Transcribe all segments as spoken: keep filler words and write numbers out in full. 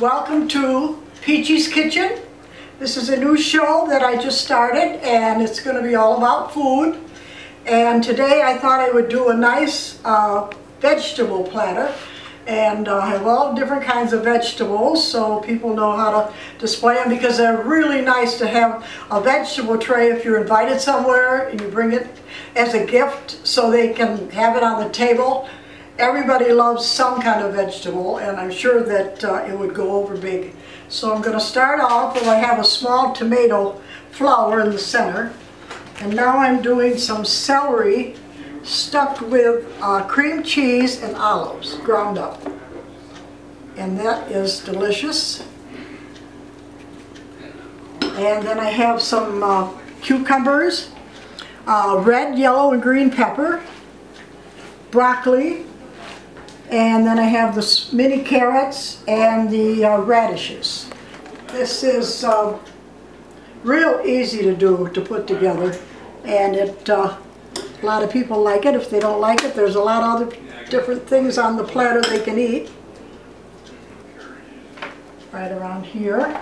Welcome to Peachy's Kitchen. This is a new show that I just started, and it's going to be all about food. And today I thought I would do a nice uh, vegetable platter, and uh, I have all different kinds of vegetables so people know how to display them, because they're really nice to have a vegetable tray if you're invited somewhere and you bring it as a gift so they can have it on the table. Everybody loves some kind of vegetable, and I'm sure that uh, it would go over big. So I'm going to start off with, I have a small tomato flower in the center, and now I'm doing some celery stuffed with uh, cream cheese and olives, ground up. And that is delicious. And then I have some uh, cucumbers, uh, red, yellow, and green pepper, broccoli, and then I have the mini carrots and the uh, radishes. This is uh, real easy to do, to put together, and it uh, a lot of people like it. If they don't like it, there's a lot of other different things on the platter they can eat. Right around here.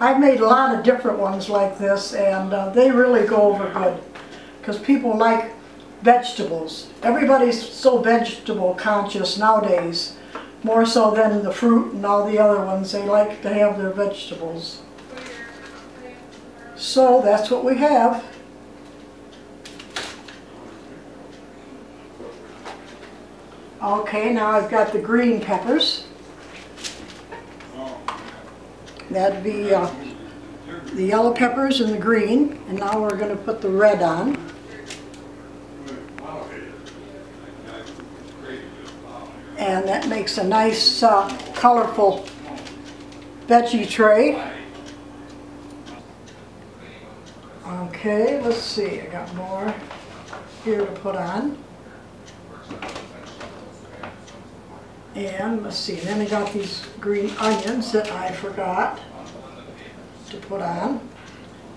I've made a lot of different ones like this, and uh, they really go over good because people like vegetables. Everybody's so vegetable conscious nowadays, more so than the fruit and all the other ones. They like to have their vegetables. So that's what we have. Okay, now I've got the green peppers. That'd be uh, the yellow peppers and the green, and now we're going to put the red on. And that makes a nice, uh, colorful veggie tray. Okay, let's see, I got more here to put on. And let's see, then I got these green onions that I forgot to put on.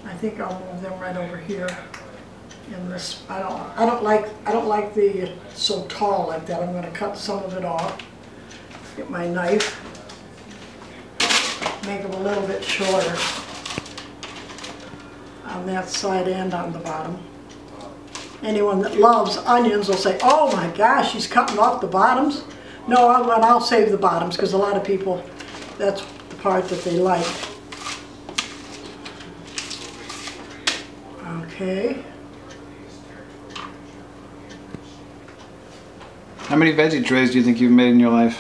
I think I'll move them right over here. In this, I don't, I don't like, I don't like the so tall like that. I'm going to cut some of it off. Get my knife, make them a little bit shorter on that side and on the bottom. Anyone that loves onions will say, "Oh my gosh, she's cutting off the bottoms." No, I'll, I'll save the bottoms because a lot of people, that's the part that they like. Okay. How many veggie trays do you think you've made in your life?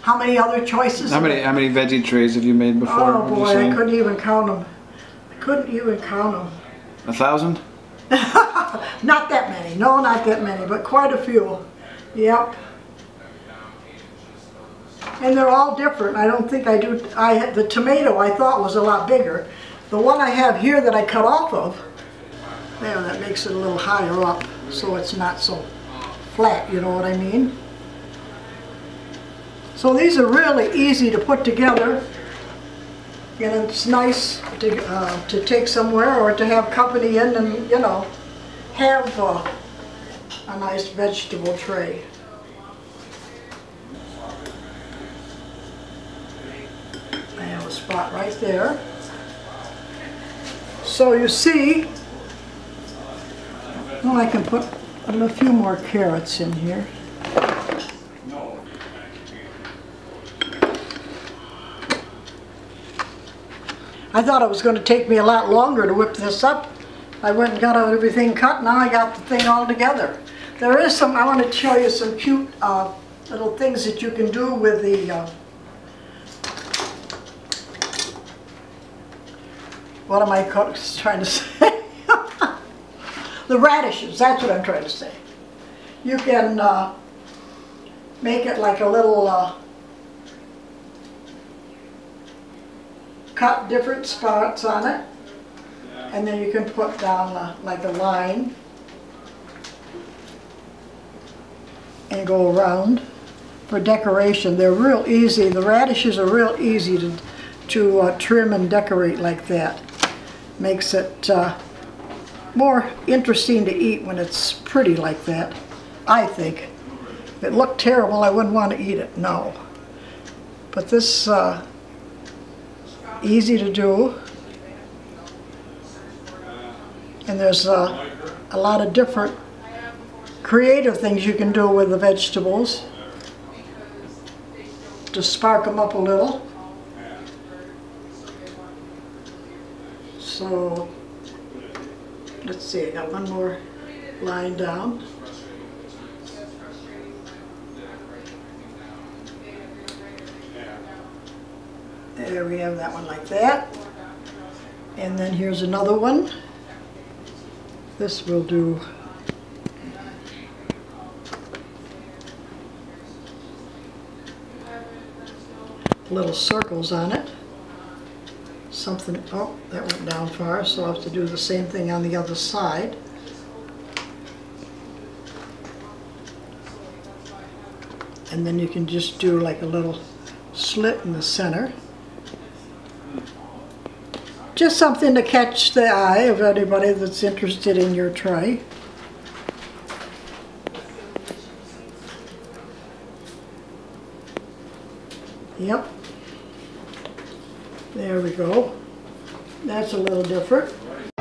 How many other choices? How many How many veggie trays have you made before? Oh boy, I couldn't even count them. I couldn't even count them. A thousand? Not that many. No, not that many, but quite a few. Yep. And they're all different. I don't think I do. I had the tomato I thought was a lot bigger. The one I have here that I cut off of, there, that makes it a little higher up, so it's not so flat, you know what I mean? So these are really easy to put together, and it's nice to, uh, to take somewhere or to have company in, and you know, have uh, a nice vegetable tray. I have a spot right there. So you see, well, I can put and a few more carrots in here. I thought it was going to take me a lot longer to whip this up. I went and got everything cut. Now I got the thing all together. There is some, I want to show you some cute uh, little things that you can do with the uh, what am I trying to say? The radishes, that's what I'm trying to say. You can uh, make it like a little, uh, cut different spots on it, and then you can put down uh, like a line and go around for decoration. They're real easy. The radishes are real easy to, to uh, trim and decorate like that. Makes it uh, more interesting to eat when it's pretty like that, I think. If it looked terrible, I wouldn't want to eat it, no. But this is uh, easy to do, and there's uh, a lot of different creative things you can do with the vegetables to spark them up a little. So let's see, I got one more line down. There we have that one like that. And then here's another one. This will do. Little circles on it. Something, oh, that went down far, so I'll have to do the same thing on the other side. And then you can just do like a little slit in the center. Just something to catch the eye of anybody that's interested in your tray. Yep. There we go. That's a little different.